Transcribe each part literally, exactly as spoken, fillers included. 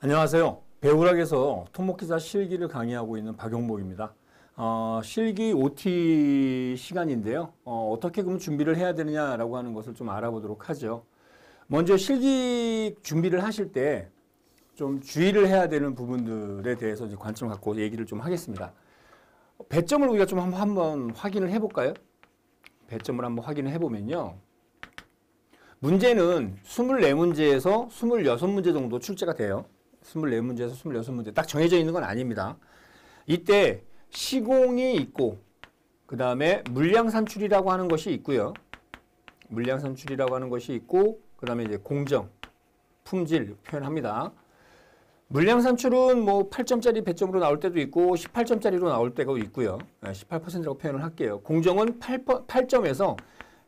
안녕하세요. 배우락에서 토목기사 실기를 강의하고 있는 박용복입니다. 어, 실기 오티 시간인데요. 어, 어떻게 그럼 준비를 해야 되느냐라고 하는 것을 좀 알아보도록 하죠. 먼저 실기 준비를 하실 때 좀 주의를 해야 되는 부분들에 대해서 이제 관점을 갖고 얘기를 좀 하겠습니다. 배점을 우리가 좀 한번, 한번 확인을 해볼까요? 배점을 한번 확인을 해보면요. 문제는 이십사 문제에서 이십육 문제 정도 출제가 돼요. 이십사 문제에서 이십육 문제. 딱 정해져 있는 건 아닙니다. 이때 시공이 있고, 그 다음에 물량 산출이라고 하는 것이 있고요. 물량 산출이라고 하는 것이 있고, 그 다음에 이제 공정, 품질 표현합니다. 물량 산출은 뭐 팔 점짜리 배점으로 나올 때도 있고, 십팔 점짜리로 나올 때가 있고요. 십팔 퍼센트라고 표현을 할게요. 공정은 팔, 팔 점에서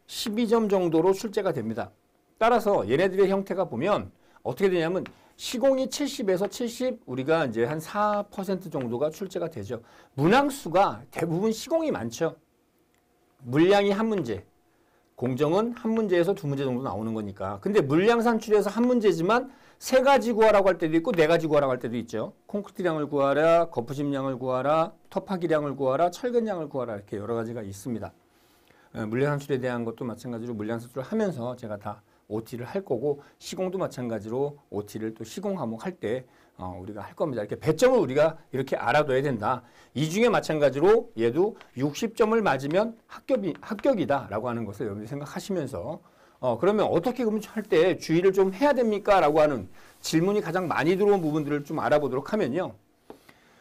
십이 점 정도로 출제가 됩니다. 따라서 얘네들의 형태가 보면 어떻게 되냐면 시공이 칠십에서 칠십, 우리가 이제 한 사 퍼센트 정도가 출제가 되죠. 문항수가 대부분 시공이 많죠. 물량이 한 문제, 공정은 한 문제에서 두 문제 정도 나오는 거니까. 근데 물량 산출에서 한 문제지만 세 가지 구하라고 할 때도 있고 네 가지 구하라고 할 때도 있죠. 콘크리트량을 구하라, 거푸집량을 구하라, 터파기량을 구하라, 철근량을 구하라, 이렇게 여러 가지가 있습니다. 물량 산출에 대한 것도 마찬가지로 물량 산출을 하면서 제가 다 오티를 할 거고, 시공도 마찬가지로 오티를 또 시공 과목 할 때 어, 우리가 할 겁니다. 이렇게 배점을 우리가 이렇게 알아둬야 된다. 이 중에 마찬가지로 얘도 육십 점을 맞으면 합격이, 합격이다라고 하는 것을 여러분이 생각하시면서 어, 그러면 어떻게 그럼 할 때 주의를 좀 해야 됩니까? 라고 하는 질문이 가장 많이 들어온 부분들을 좀 알아보도록 하면요.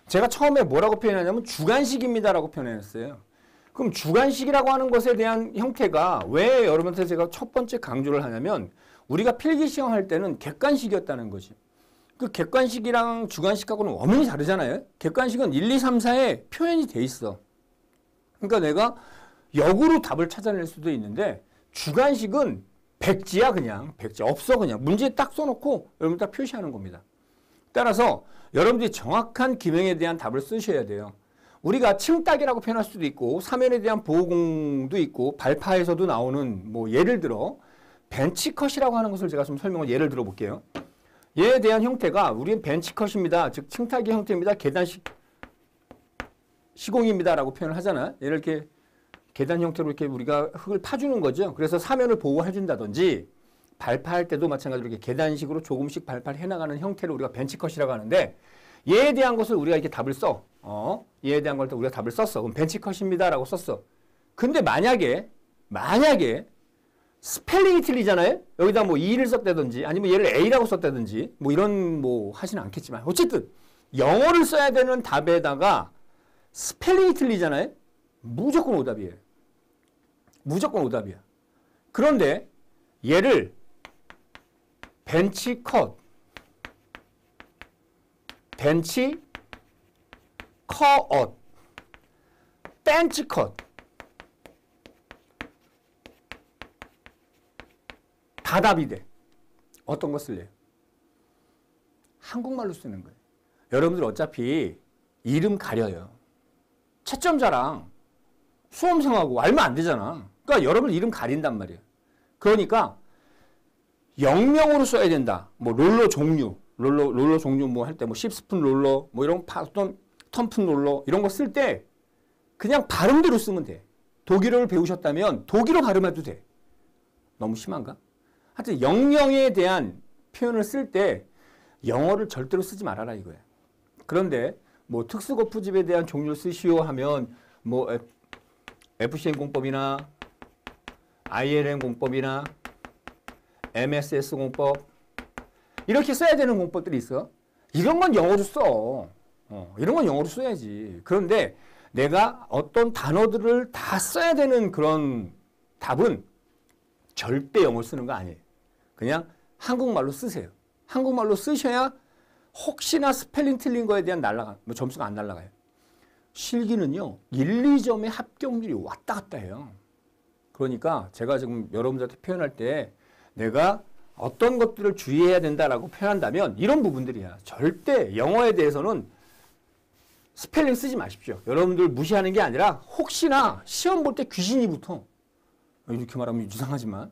제가 처음에 뭐라고 표현하냐면 주관식입니다라고 표현했어요. 그럼 주관식이라고 하는 것에 대한 형태가 왜 여러분한테 제가 첫 번째 강조를 하냐면, 우리가 필기 시험할 때는 객관식이었다는 거지. 그 객관식이랑 주관식하고는 엄연히 다르잖아요. 객관식은 일, 이, 삼, 사에 표현이 돼 있어. 그러니까 내가 역으로 답을 찾아낼 수도 있는데, 주관식은 백지야 그냥. 백지 없어 그냥. 문제 딱 써놓고 여러분 딱 표시하는 겁니다. 따라서 여러분들이 정확한 기명에 대한 답을 쓰셔야 돼요. 우리가 층딱이라고 표현할 수도 있고, 사면에 대한 보호공도 있고, 발파에서도 나오는, 뭐 예를 들어 벤치컷이라고 하는 것을 제가 좀 설명을 예를 들어 볼게요. 얘에 대한 형태가 우리는 벤치컷입니다. 즉 층딱의 형태입니다. 계단식 시공입니다. 라고 표현을 하잖아. 얘를 이렇게 계단 형태로 이렇게 우리가 흙을 파주는 거죠. 그래서 사면을 보호해 준다든지, 발파할 때도 마찬가지로 이렇게 계단식으로 조금씩 발파를 해나가는 형태를 우리가 벤치컷이라고 하는데, 얘에 대한 것을 우리가 이렇게 답을 써. 어, 얘에 대한 걸 우리가 답을 썼어. 그럼 벤치컷입니다 라고 썼어. 근데 만약에 만약에 스펠링이 틀리잖아요. 여기다 뭐 이를 썼다든지, 아니면 얘를 A라고 썼다든지, 뭐 이런 뭐 하지는 않겠지만, 어쨌든 영어를 써야 되는 답에다가 스펠링이 틀리잖아요. 무조건 오답이에요. 무조건 오답이야. 그런데 얘를 벤치컷, 벤치 컷, 벤치컷 다답이 돼. 어떤 거 쓸래요? 한국말로 쓰는 거예요. 여러분들 어차피 이름 가려요. 채점자랑 수험생하고 알면 안 되잖아. 그러니까 여러분 이름 가린단 말이에요. 그러니까 영명으로 써야 된다. 뭐 롤러 종류, 롤러 롤러 종류 뭐 할 때 뭐 십스푼 롤러, 뭐 이런 파톤 턴푼 롤러 이런 거 쓸 때 그냥 발음대로 쓰면 돼. 독일어를 배우셨다면 독일어 발음해도 돼. 너무 심한가? 하여튼 영영에 대한 표현을 쓸 때 영어를 절대로 쓰지 말아라 이거야. 그런데 뭐 특수거푸집에 대한 종류를 쓰시오 하면 뭐 에프씨엠 공법이나 아이엘엠 공법이나 엠에스에스 공법 이렇게 써야 되는 공법들이 있어. 이런 건 영어로 써. 어, 이런 건 영어로 써야지. 그런데 내가 어떤 단어들을 다 써야 되는 그런 답은 절대 영어로 쓰는 거 아니에요. 그냥 한국말로 쓰세요. 한국말로 쓰셔야 혹시나 스펠링 틀린 거에 대한 날라가, 뭐 점수가 안 날라가요. 실기는요, 일, 이 점의 합격률이 왔다 갔다 해요. 그러니까 제가 지금 여러분들한테 표현할 때 내가 어떤 것들을 주의해야 된다라고 표현한다면 이런 부분들이야. 절대 영어에 대해서는 스펠링 쓰지 마십시오. 여러분들 무시하는 게 아니라 혹시나 시험 볼 때 귀신이 붙어. 이렇게 말하면 이상하지만,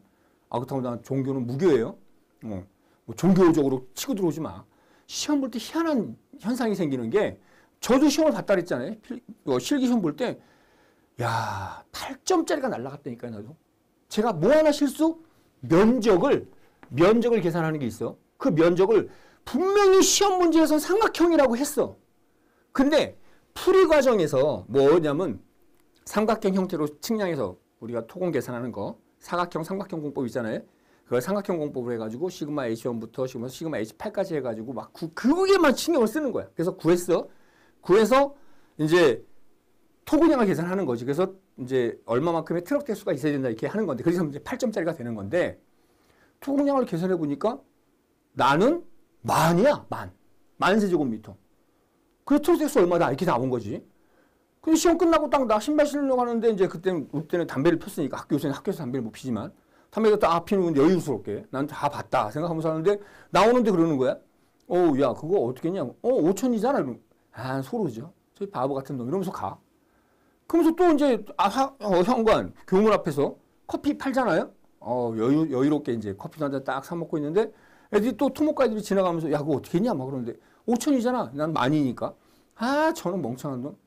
아 그렇다고 난 종교는 무교예요. 어, 뭐 종교적으로 치고 들어오지 마. 시험 볼 때 희한한 현상이 생기는 게, 저도 시험을 봤다 그랬잖아요. 실기 시험 볼 때, 야, 팔 점짜리가 날라갔다니까요, 나도. 제가 뭐 하나 실수? 면적을, 면적을 계산하는 게 있어. 그 면적을 분명히 시험 문제에서는 삼각형이라고 했어. 근데 풀이 과정에서 뭐냐면 삼각형 형태로 측량해서 우리가 토공 계산하는 거, 사각형, 삼각형 공법 있잖아요. 그걸 삼각형 공법을 해가지고 시그마 에이치 원부터 시그마, 시그마 에이치 에이치팔까지 해가지고 막 그, 그게만 신경을 쓰는 거야. 그래서 구했어. 구해서 이제 토근량을 계산하는 거지. 그래서 이제 얼마만큼의 트럭 대수가 있어야 된다 이렇게 하는 건데, 그래서 이제 팔 점짜리가 되는 건데, 토근량을 계산해 보니까 나는 만이야, 만. 만 세제곱미터. 그래서 트럭 대수 얼마다 이렇게 나온 거지. 근데 시험 끝나고 딱 나 신발 신으려고 하는데, 이제 그때는, 그때는 담배를 폈으니까, 학교, 요새는 학교에서 담배를 못 피지만, 담배가 딱 피우면 여유스럽게 난 다 봤다 생각하면서 하는데 나오는데 그러는 거야. 어우, 야, 그거 어떻게 했냐. 어, 오천이잖아. 그럼. 아, 소로죠. 저 바보 같은 놈. 이러면서 가. 그러면서 또 이제 아, 하, 어, 현관, 교문 앞에서 커피 팔잖아요. 어, 여유, 여유롭게 이제 커피 한 잔 딱 사먹고 있는데, 애들이 또 토목가이들이 지나가면서 야, 그거 어떻게 했냐 막 그러는데, 오천이잖아. 난 만이니까. 아, 저는 멍청한 놈.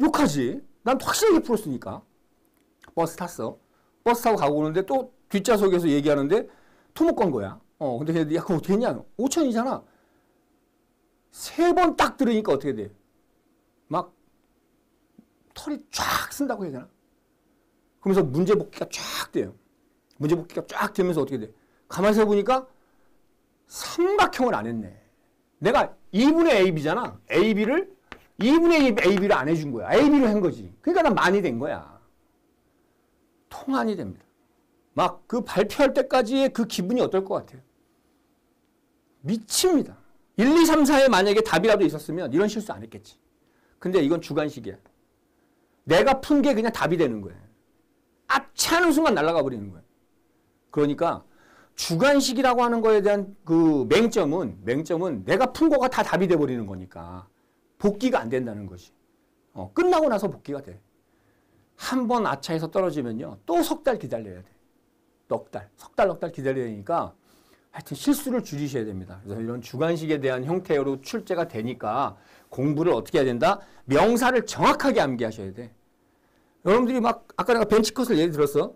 욕하지. 난 확실하게 풀었으니까. 버스 탔어. 버스 타고 가고 오는데 또 뒷좌석에서 얘기하는데 토목건 거야. 어, 근데 걔네들이 야, 그거 어떻게 했냐. 오천이잖아. 세 번 딱 들으니까 어떻게 돼? 막 털이 쫙 쓴다고 해야 되나? 그러면서 문제 복기가 쫙 돼요. 문제 복기가 쫙 되면서 어떻게 돼? 가만히 보니까 삼각형을 안 했네. 내가 이분의 에이비잖아. 에이비를 이분의 에이비를 안 해준 거야. 에이비를 한 거지. 그러니까 난 많이 된 거야. 통안이 됩니다. 막 그 발표할 때까지의 그 기분이 어떨 것 같아요? 미칩니다. 일, 이, 삼, 사에 만약에 답이라도 있었으면 이런 실수 안 했겠지. 근데 이건 주관식이야. 내가 푼 게 그냥 답이 되는 거야. 아차하는 순간 날아가 버리는 거야. 그러니까 주관식이라고 하는 거에 대한 그 맹점은, 맹점은 내가 푼 거가 다 답이 돼 버리는 거니까 복기가 안 된다는 거지. 어, 끝나고 나서 복기가 돼. 한 번 아차해서 떨어지면요. 또 석 달 기다려야 돼. 넉 달, 석 달, 넉 달 기다려야 되니까 하여튼 실수를 줄이셔야 됩니다. 그래서 이런 주관식에 대한 형태로 출제가 되니까 공부를 어떻게 해야 된다? 명사를 정확하게 암기하셔야 돼. 여러분들이 막 아까 내가 벤치컷을 예를 들었어.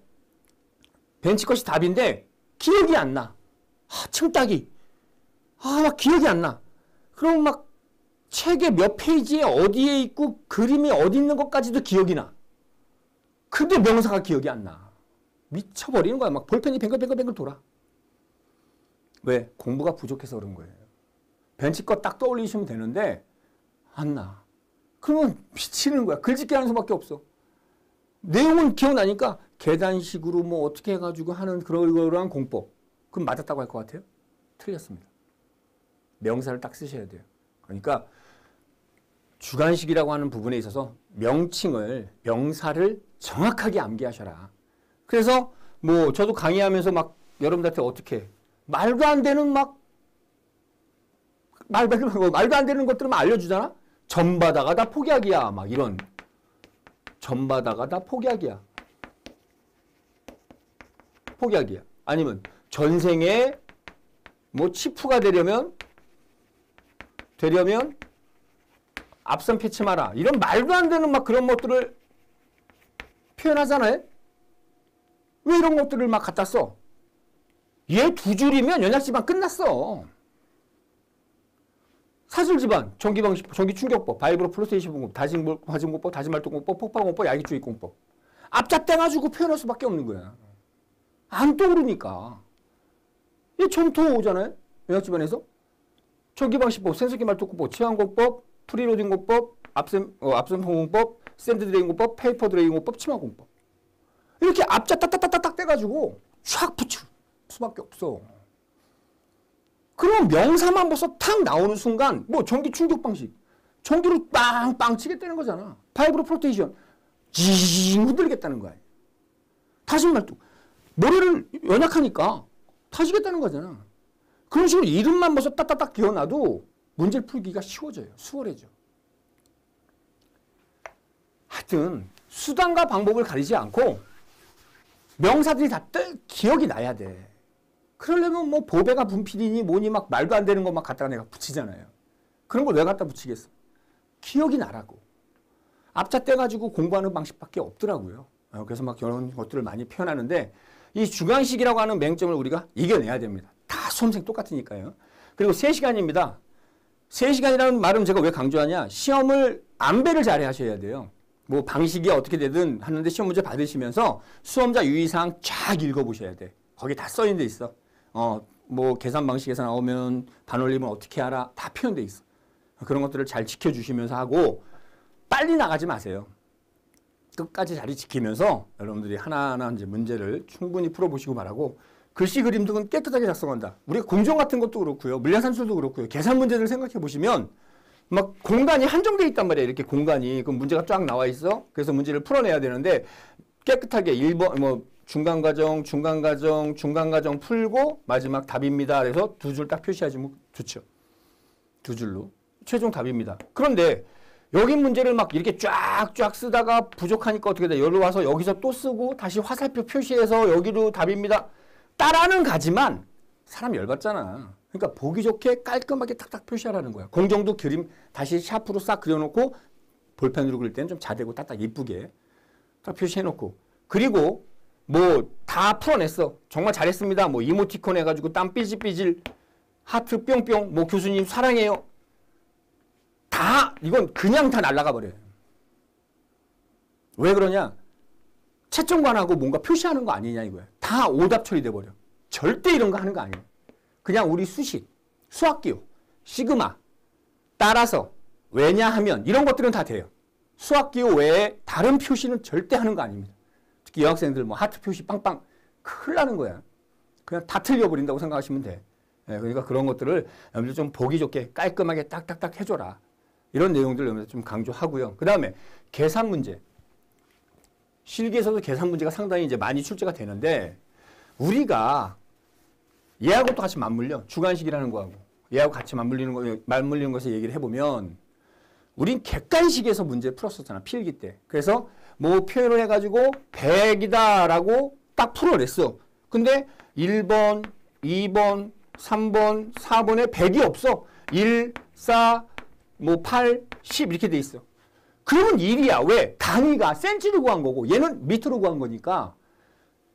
벤치컷이 답인데 기억이 안 나. 아, 층따기. 아, 막 기억이 안 나. 그럼 막 책의 몇 페이지에 어디에 있고 그림이 어디 있는 것까지도 기억이 나. 근데 명사가 기억이 안 나. 미쳐버리는 거야. 막 볼펜이 뱅글뱅글뱅글 돌아. 왜? 공부가 부족해서 그런 거예요. 벤치컷 딱 떠올리시면 되는데 안 나. 그러면 미치는 거야. 글짓기 하는 수밖에 없어. 내용은 기억나니까 계단식으로 뭐 어떻게 해가지고 하는 그런 거랑 공법. 그럼 맞았다고 할 것 같아요? 틀렸습니다. 명사를 딱 쓰셔야 돼요. 그러니까 주관식이라고 하는 부분에 있어서 명칭을, 명사를 정확하게 암기하셔라. 그래서 뭐 저도 강의하면서 막 여러분들한테 어떻게 말도 안 되는 막 말도 안 되는 것들만 알려주잖아. 점 바다가 다 폭약이야. 막 이런. 점 바다가 다 폭약이야. 폭약이야. 아니면 전생에 뭐 치프가 되려면 되려면 앞선 패치 마라. 이런 말도 안 되는 막 그런 것들을 표현하잖아요. 왜 이런 것들을 막 갖다 써? 얘 두 줄이면 연약지방 끝났어. 사슬지방, 전기방식법, 전기충격법, 바이브로 플러스테이션 공법, 다진공법, 다진말동공법, 폭발공법, 야기주의공법. 앞자 떼가지고 표현할 수밖에 없는 거야. 안 떠오르니까. 얘 전토 오잖아요. 연약지방에서. 전기방식법, 센서기말동공법, 치환공법, 프리로딩공법, 앞선, 어, 앞선공법, 샌드드레인공법, 페이퍼드레인공법, 치마공법. 이렇게 앞자 따따따따 떼가지고 촥 붙여. 수밖에 없어. 그럼 명사만 벌써 탁 나오는 순간 뭐 전기 충격 방식 전기로 빵빵 치겠다는 거잖아. 파이브로 프로테이션 징 흔들겠다는 거야. 다진말도 머리를 연약하니까 타지겠다는 거잖아. 그런 식으로 이름만 벌써 딱딱딱 기어놔도 문제를 풀기가 쉬워져요. 수월해져. 하여튼 수단과 방법을 가리지 않고 명사들이 다 기억이 나야 돼. 그러려면 뭐 보배가 분필이니 뭐니 막 말도 안 되는 것만 갖다가 내가 붙이잖아요. 그런 걸 왜 갖다 붙이겠어? 기억이 나라고. 앞자 떼가지고 공부하는 방식밖에 없더라고요. 그래서 막 이런 것들을 많이 표현하는데 이 주관식이라고 하는 맹점을 우리가 이겨내야 됩니다. 다 수험생 똑같으니까요. 그리고 세 시간입니다. 세 시간이라는 말은 제가 왜 강조하냐. 시험을 안배를 잘 하셔야 돼요. 뭐 방식이 어떻게 되든 하는데 시험 문제 받으시면서 수험자 유의사항 쫙 읽어보셔야 돼. 거기 다 써있는 데 있어. 어, 뭐 계산 방식에서 나오면 반올림은 어떻게 알아. 다 표현돼 있어. 그런 것들을 잘 지켜주시면서 하고 빨리 나가지 마세요. 끝까지 자리 지키면서 여러분들이 하나하나 이제 문제를 충분히 풀어보시고 말하고 글씨 그림 등은 깨끗하게 작성한다. 우리가 공정 같은 것도 그렇고요. 물리학산술도 그렇고요. 계산 문제를 생각해 보시면 막 공간이 한정돼 있단 말이에요. 이렇게 공간이. 그럼 문제가 쫙 나와 있어. 그래서 문제를 풀어내야 되는데 깨끗하게 일 번 뭐 중간 과정, 중간 과정, 중간 과정 풀고 마지막 답입니다. 그래서 두 줄 딱 표시하시면 좋죠. 두 줄로. 최종 답입니다. 그런데 여기 문제를 막 이렇게 쫙쫙 쓰다가 부족하니까 어떻게 돼? 여기로 와서 여기서 또 쓰고 다시 화살표 표시해서 여기로 답입니다. 따라는 가지만 사람 열받잖아. 그러니까 보기 좋게 깔끔하게 탁탁 표시하라는 거야. 공정도 그림 다시 샤프로 싹 그려놓고 볼펜으로 그릴 때는 좀 자대고 딱딱 예쁘게 딱 표시해놓고 그리고 뭐 다 풀어냈어. 정말 잘했습니다. 뭐 이모티콘 해가지고 땀 삐질삐질 하트 뿅뿅 뭐 교수님 사랑해요. 다 이건 그냥 다 날아가 버려요. 왜 그러냐? 채점관하고 뭔가 표시하는 거 아니냐 이거야. 다 오답 처리돼 버려. 절대 이런 거 하는 거 아니야. 그냥 우리 수식, 수학기호, 시그마 따라서 왜냐 하면 이런 것들은 다 돼요. 수학기호 외에 다른 표시는 절대 하는 거 아닙니다. 특히 여학생들 뭐 하트 표시 빵빵 큰일 나는 거야. 그냥 다 틀려버린다고 생각하시면 돼. 그러니까 그런 것들을 여러분들 좀 보기 좋게 깔끔하게 딱딱딱 해줘라. 이런 내용들을 좀 강조하고요. 그 다음에 계산 문제. 실기에서도 계산 문제가 상당히 이제 많이 출제가 되는데 우리가 얘하고 또 같이 맞물려. 주관식이라는 거하고 얘하고 같이 맞물리는 거, 맞물리는 것을 얘기를 해보면 우린 객관식에서 문제 풀었었잖아. 필기 때. 그래서 뭐 표현을 해가지고 백이다라고 딱 풀어냈어. 근데 일 번, 이 번, 삼 번, 사 번에 백이 없어. 일, 사, 뭐 팔, 십 이렇게 돼 있어. 그러면 일이야. 왜? 단위가 센치로 구한 거고 얘는 미터로 구한 거니까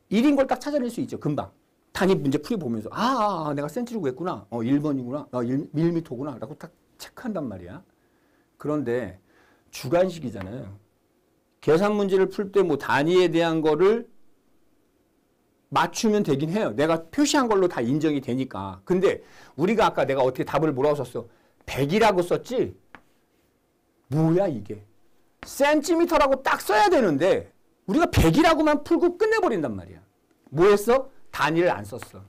일인 걸 딱 찾아낼 수 있죠. 금방. 단위 문제 풀이보면서 아, 아 내가 센치로 구했구나. 어, 일 번이구나. 어, 일 밀리미터구나. 라고 딱 체크한단 말이야. 그런데 주관식이잖아요. 계산 문제를 풀 때 뭐 단위에 대한 거를 맞추면 되긴 해요. 내가 표시한 걸로 다 인정이 되니까. 근데 우리가 아까 내가 어떻게 답을 뭐라고 썼어? 백이라고 썼지? 뭐야 이게? 센티미터라고 딱 써야 되는데 우리가 백이라고만 풀고 끝내버린단 말이야. 뭐 했어? 단위를 안 썼어.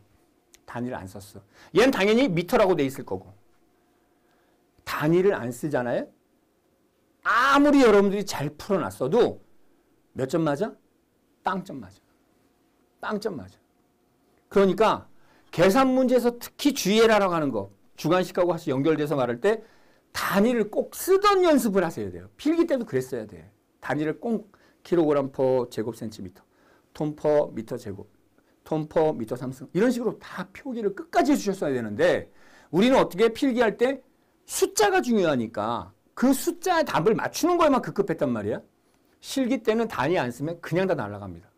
단위를 안 썼어. 얘는 당연히 미터라고 돼 있을 거고. 단위를 안 쓰잖아요? 아무리 여러분들이 잘 풀어놨어도 몇 점 맞아? 영 점 맞아. 영 점 맞아. 그러니까 계산 문제에서 특히 주의해라라고 하는 거. 주관식하고 같이 연결돼서 말할 때 단위를 꼭 쓰던 연습을 하셔야 돼요. 필기 때도 그랬어야 돼. 단위를 꼭 킬로그램 퍼 제곱 센티미터, 톤 퍼 미터 제곱, 톤 퍼 미터 삼승 이런 식으로 다 표기를 끝까지 해주셨어야 되는데 우리는 어떻게 필기할 때 숫자가 중요하니까 그 숫자의 답을 맞추는 거에만 급급했단 말이야. 실기 때는 단위 안 쓰면 그냥 다 날아갑니다.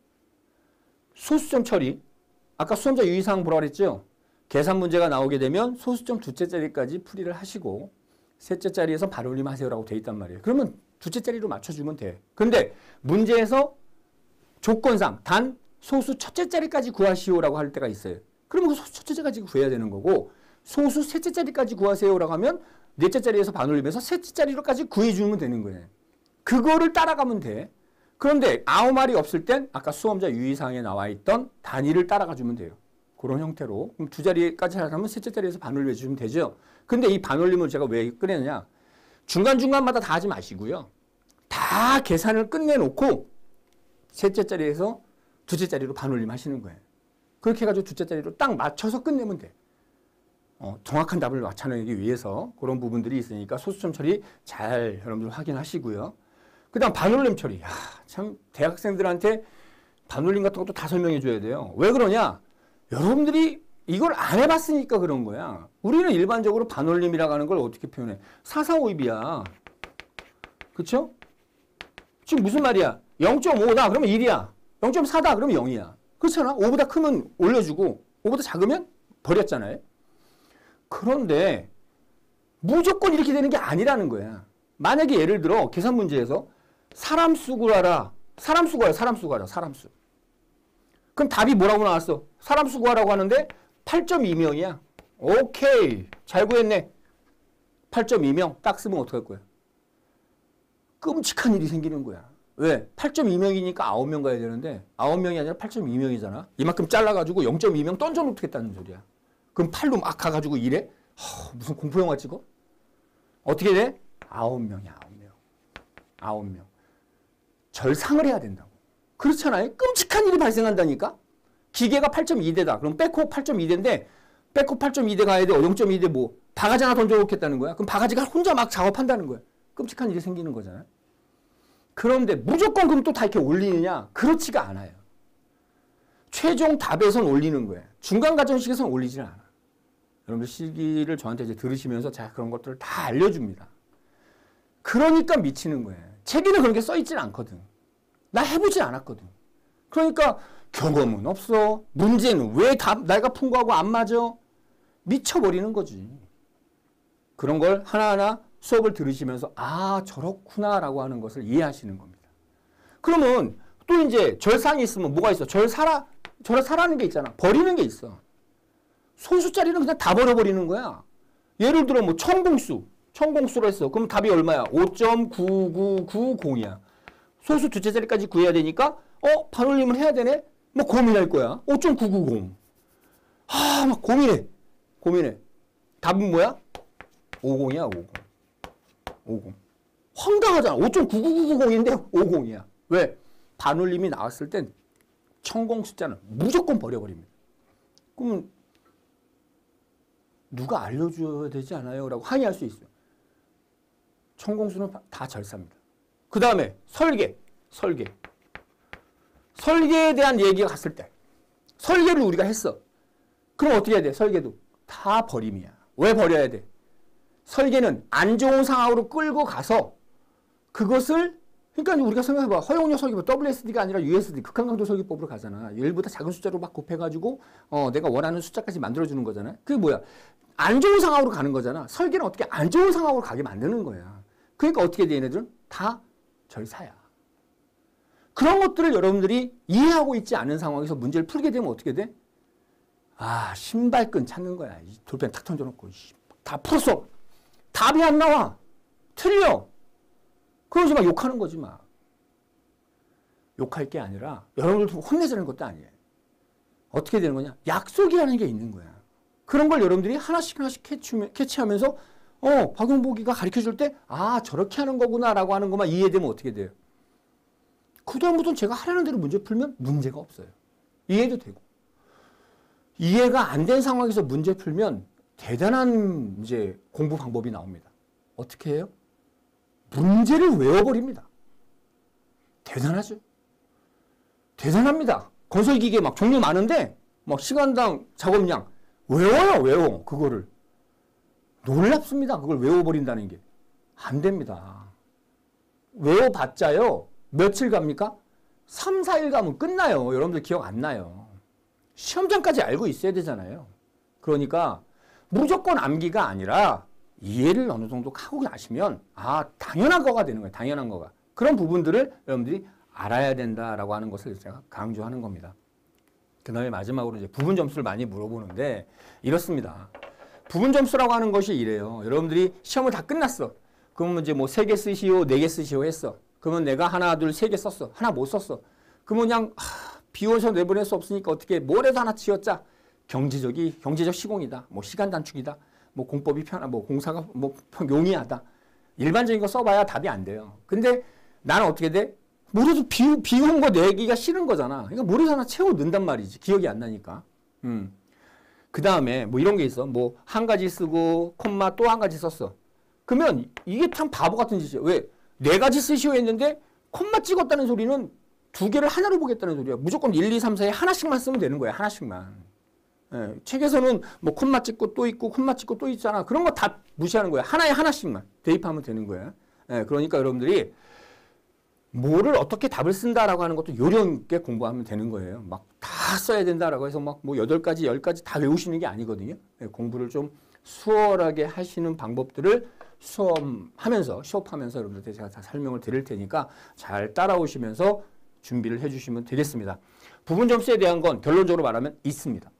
소수점 처리, 아까 수험자 유의사항 보라고 그랬죠? 계산 문제가 나오게 되면 소수점 두째 자리까지 풀이를 하시고 셋째 자리에서 반올림 하세요라고 돼 있단 말이에요. 그러면 두째 자리로 맞춰주면 돼. 근데 문제에서 조건상 단 소수 첫째 자리까지 구하시오라고 할 때가 있어요. 그러면 그 소수 첫째 자리까지 구해야 되는 거고 소수 셋째 자리까지 구하세요라고 하면 넷째 자리에서 반올림해서 셋째 자리로까지 구해주면 되는 거예요. 그거를 따라가면 돼. 그런데 아무 말이 없을 땐 아까 수험자 유의사항에 나와 있던 단위를 따라가주면 돼요. 그런 형태로. 그럼 두 자리까지 하려면 셋째 자리에서 반올림 해주면 되죠. 근데 이 반올림을 제가 왜 꺼내느냐. 중간중간마다 다 하지 마시고요. 다 계산을 끝내놓고 셋째 자리에서 두째 자리로 반올림 하시는 거예요. 그렇게 해가지고 두째 자리로 딱 맞춰서 끝내면 돼. 어, 정확한 답을 맞춰내기 위해서 그런 부분들이 있으니까 소수점 처리 잘 여러분들 확인하시고요. 그 다음 반올림 처리. 야, 참 대학생들한테 반올림 같은 것도 다 설명해 줘야 돼요. 왜 그러냐. 여러분들이 이걸 안 해봤으니까 그런 거야. 우리는 일반적으로 반올림이라고 하는 걸 어떻게 표현해? 사사오입이야. 그쵸? 지금 무슨 말이야? 영 점 오다 그러면 일이야. 영 점 사다 그러면 영이야. 그렇잖아? 오보다 크면 올려주고 오보다 작으면 버렸잖아요. 그런데 무조건 이렇게 되는 게 아니라는 거야. 만약에 예를 들어 계산 문제에서 사람 수 구하라. 사람 수 구하라. 사람 수 구하라. 사람 수. 그럼 답이 뭐라고 나왔어? 사람 수 구하라고 하는데 팔 점 이 명이야. 오케이. 잘 구했네. 팔 점 이 명 딱 쓰면 어떡할 거야? 끔찍한 일이 생기는 거야. 왜? 팔 점 이 명이니까 아홉 명 가야 되는데 아홉 명이 아니라 팔 점 이 명이잖아. 이만큼 잘라가지고 영 점 이 명 던져 놓겠다는 소리야. 그럼 팔로 막 가가지고 이래? 허, 무슨 공포영화 찍어? 어떻게 돼? 아홉 명이야. 아홉 명. 아홉 명. 절상을 해야 된다고. 그렇잖아요. 끔찍한 일이 발생한다니까. 기계가 팔 점 이 대다. 그럼 백호 팔 점 이 대인데 백호 팔 점 이 대 가야 돼. 영 점 이 대 뭐. 바가지 하나 던져 놓겠다는 거야. 그럼 바가지가 혼자 막 작업한다는 거야. 끔찍한 일이 생기는 거잖아요. 그런데 무조건 그럼 또 다 이렇게 올리느냐? 그렇지가 않아요. 최종 답에선 올리는 거예요. 중간 과정식에선 올리진 않아. 여러분들 실기를 저한테 이제 들으시면서 제가 그런 것들을 다 알려줍니다. 그러니까 미치는 거예요. 책에는 그런 게 써있진 않거든. 나 해보지 않았거든. 그러니까 경험은 없어. 문제는 왜 답, 내가 푼 거하고 안 맞아? 미쳐버리는 거지. 그런 걸 하나하나 수업을 들으시면서 아 저렇구나 라고 하는 것을 이해하시는 겁니다. 그러면 또 이제 절상이 있으면 뭐가 있어? 절사라, 절사라는 게 있잖아. 버리는 게 있어. 소수짜리는 그냥 다 버려버리는 거야. 예를 들어 뭐 천공수. 천공수로 했어. 그럼 답이 얼마야? 오 점 구구구공이야. 소수 두째 자리까지 구해야 되니까 어? 반올림을 해야 되네? 뭐 고민할 거야. 오 점 구구공. 아, 막 고민해. 고민해. 답은 뭐야? 오십이야. 오십. 오십. 황당하잖아. 오 점 구구구공인데 오십이야. 왜? 반올림이 나왔을 땐 천공 숫자는 무조건 버려버립니다. 그럼 누가 알려줘야 되지 않아요? 라고 항의할 수 있어요. 천공수는 다 절사입니다. 그 다음에 설계. 설계. 설계에 대한 얘기가 갔을 때 설계를 우리가 했어. 그럼 어떻게 해야 돼? 설계도 다 버림이야. 왜 버려야 돼? 설계는 안 좋은 상황으로 끌고 가서 그것을 그러니까 우리가 생각해봐. 허용력 설계법 더블유 에스 디가 아니라 유 에스 디 극한강도 설계법으로 가잖아. 일보다 작은 숫자로 막 곱해가지고 어, 내가 원하는 숫자까지 만들어주는 거잖아. 그게 뭐야? 안 좋은 상황으로 가는 거잖아. 설계는 어떻게 안 좋은 상황으로 가게 만드는 거야. 그러니까 어떻게 돼? 얘네들은 다 절사야. 그런 것들을 여러분들이 이해하고 있지 않은 상황에서 문제를 풀게 되면 어떻게 돼? 아 신발끈 찾는 거야. 이 돌펜 탁 던져놓고 다 풀었어. 답이 안 나와. 틀려. 그러지 막 욕하는 거지 막. 욕할 게 아니라 여러분들 혼내자는 것도 아니에요. 어떻게 되는 거냐? 약속이라는 게 있는 거야. 그런 걸 여러분들이 하나씩 하나씩 캐치하면서 어 박용복이가 가르쳐줄 때 아 저렇게 하는 거구나 라고 하는 것만 이해되면 어떻게 돼요? 그다음부터 제가 하라는 대로 문제 풀면 문제가 없어요. 이해도 되고. 이해가 안 된 상황에서 문제 풀면 대단한 이제 공부 방법이 나옵니다. 어떻게 해요? 문제를 외워버립니다. 대단하죠? 대단합니다. 건설기계 막 종류 많은데 막 시간당 작업량 외워요. 외워. 그거를. 놀랍습니다. 그걸 외워버린다는 게. 안 됩니다. 외워봤자요. 며칠 갑니까? 삼, 사일 가면 끝나요. 여러분들 기억 안 나요. 시험장까지 알고 있어야 되잖아요. 그러니까 무조건 암기가 아니라 이해를 어느 정도 하고 나시면 아 당연한 거가 되는 거예요. 당연한 거가. 그런 부분들을 여러분들이 알아야 된다라고 하는 것을 제가 강조하는 겁니다. 그 다음에 마지막으로 이제 부분 점수를 많이 물어보는데 이렇습니다. 부분 점수라고 하는 것이 이래요. 여러분들이 시험을 다 끝났어. 그러면 이제 뭐 세 개 쓰시오, 네 개 쓰시오 했어. 그러면 내가 하나, 둘, 세 개 썼어. 하나 못 썼어. 그러면 그냥 하, 비워서 내보낼 수 없으니까 어떻게 뭘 해서 하나 지었자. 경제적이, 경제적 시공이다. 뭐 시간 단축이다. 뭐 공법이 편하다, 뭐 공사가 뭐 용이하다. 일반적인 거 써봐야 답이 안 돼요. 근데 나는 어떻게 돼? 모르도 비, 비운 거 내기가 싫은 거잖아. 그러니까 모르서 하나 채워 넣는단 말이지. 기억이 안 나니까. 음. 그 다음에 뭐 이런 게 있어. 뭐 한 가지 쓰고 콤마 또 한 가지 썼어. 그러면 이게 참 바보 같은 짓이야. 왜? 네 가지 쓰시오 했는데 콤마 찍었다는 소리는 두 개를 하나로 보겠다는 소리야. 무조건 일, 이, 삼, 사에 하나씩만 쓰면 되는 거야. 하나씩만. 예, 책에서는 뭐 콤마 찍고 또 있고 콤마 찍고 또 있잖아. 그런 거 다 무시하는 거야. 하나에 하나씩만 대입하면 되는 거야. 예, 그러니까 여러분들이 뭐를 어떻게 답을 쓴다라고 하는 것도 요령 있게 공부하면 되는 거예요. 막 다 써야 된다라고 해서 막 뭐 여덟 가지, 열 가지 다 외우시는 게 아니거든요. 예, 공부를 좀 수월하게 하시는 방법들을 수업하면서, 수업하면서 여러분들한테 제가 다 설명을 드릴 테니까 잘 따라오시면서 준비를 해주시면 되겠습니다. 부분 점수에 대한 건 결론적으로 말하면 있습니다.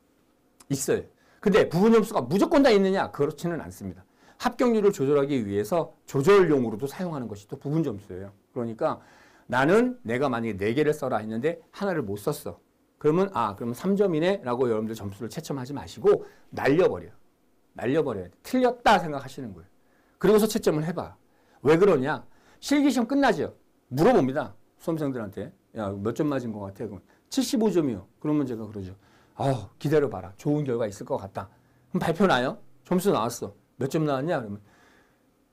있어요. 근데 부분 점수가 무조건 다 있느냐? 그렇지는 않습니다. 합격률을 조절하기 위해서 조절용으로도 사용하는 것이 또 부분 점수예요. 그러니까 나는 내가 만약에 네 개를 써라 했는데 하나를 못 썼어. 그러면 아, 그럼 삼 점이네? 라고 여러분들 점수를 채점하지 마시고 날려버려요. 날려버려야 돼. 틀렸다 생각하시는 거예요. 그리고서 채점을 해봐. 왜 그러냐? 실기시험 끝나죠? 물어봅니다. 수험생들한테. 야, 몇 점 맞은 것 같아? 그럼 칠십오 점이요. 그러면 제가 그러죠. 아, 기다려봐라. 좋은 결과 있을 것 같다. 그럼 발표 나요? 점수 나왔어. 몇 점 나왔냐? 그러면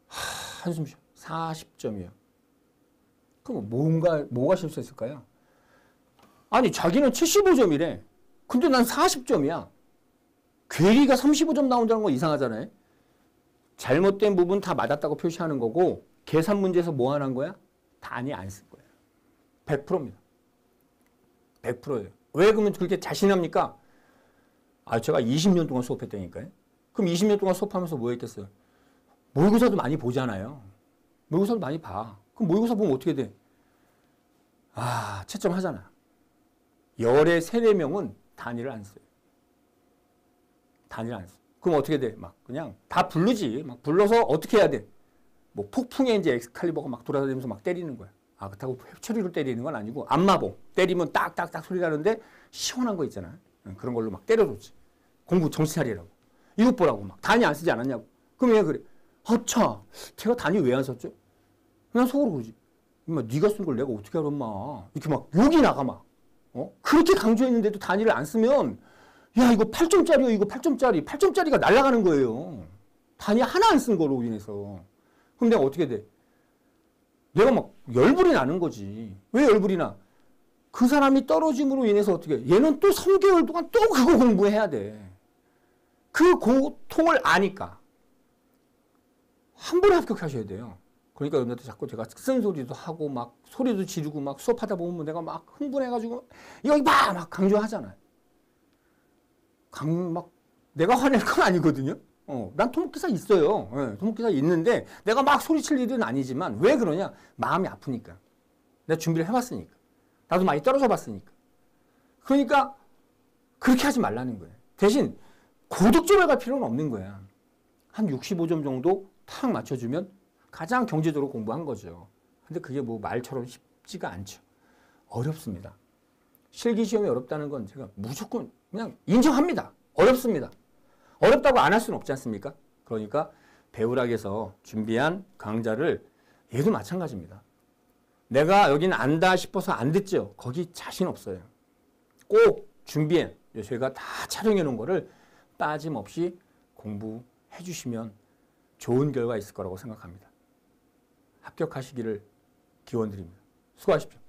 하, 한숨 쉬어. 사십 점이요. 그럼 뭔가, 뭐가 실수했을까요? 아니, 자기는 칠십오 점이래. 근데 난 사십 점이야. 괴리가 삼십오 점 나온다는 건 이상하잖아요. 잘못된 부분 다 맞았다고 표시하는 거고 계산 문제에서 뭐 하는 거야? 단위 안 쓴 거예요. 백 퍼센트입니다. 백 퍼센트예요. 왜 그러면 그렇게 자신합니까? 아, 제가 이십 년 동안 수업했다니까요. 그럼 이십 년 동안 수업하면서 뭐 했겠어요? 모의고사도 많이 보잖아요. 모의고사도 많이 봐. 그럼 모의고사 보면 어떻게 돼? 아, 채점하잖아. 열에 세네 명은 단위를 안 써요. 단위를 안 써요. 그럼 어떻게 돼? 막 그냥 다 부르지. 막 불러서 어떻게 해야 돼? 뭐 폭풍에 이제 엑스칼리버가 막 돌아다니면서 막 때리는 거야. 아, 그렇다고 회초리로 때리는 건 아니고 안마봉. 때리면 딱딱딱 소리 나는데 시원한 거 있잖아. 그런 걸로 막 때려줬지. 공부 정신 차리라고. 이것 보라고 막 단위 안 쓰지 않았냐고. 그럼 얘가 그래. 허차, 제가 단위 왜 안 썼죠? 그냥 속으로 그러지. 인마, 네가 쓴 걸 내가 어떻게 알아, 인마. 이렇게 막 욕이 나가, 막. 어? 그렇게 강조했는데도 단위를 안 쓰면 야, 이거 팔 점짜리요. 이거 팔 점짜리. 팔 점짜리가 날아가는 거예요. 단위 하나 안 쓴 거로 인해서. 그럼 내가 어떻게 돼? 내가 막 열불이 나는 거지. 왜 열불이 나? 그 사람이 떨어짐으로 인해서 어떻게 해? 얘는 또 삼 개월 동안 또 그거 공부해야 돼. 그 고통을 아니까. 한 번에 합격하셔야 돼요. 그러니까 여러분한테 자꾸 제가 쓴소리도 하고 막 소리도 지르고 막 수업하다 보면 내가 막 흥분해가지고 여기 봐! 막 강조하잖아요. 강, 막, 내가 화낼 건 아니거든요. 어, 난 토목기사 있어요. 예, 토목기사 있는데 내가 막 소리칠 일은 아니지만 왜 그러냐? 마음이 아프니까. 내가 준비를 해봤으니까. 나도 많이 떨어져 봤으니까. 그러니까 그렇게 하지 말라는 거예요. 대신 고득점을 갈 필요는 없는 거야. 한 육십오 점 정도 탁 맞춰주면 가장 경제적으로 공부한 거죠. 근데 그게 뭐 말처럼 쉽지가 않죠. 어렵습니다. 실기시험이 어렵다는 건 제가 무조건 그냥 인정합니다. 어렵습니다. 어렵다고 안 할 수는 없지 않습니까? 그러니까 배우락에서 준비한 강좌를 얘도 마찬가지입니다. 내가 여긴 안다 싶어서 안 듣죠. 거기 자신 없어요. 꼭 준비해. 저희가 다 촬영해 놓은 거를 빠짐없이 공부해 주시면 좋은 결과 있을 거라고 생각합니다. 합격하시기를 기원드립니다. 수고하십시오.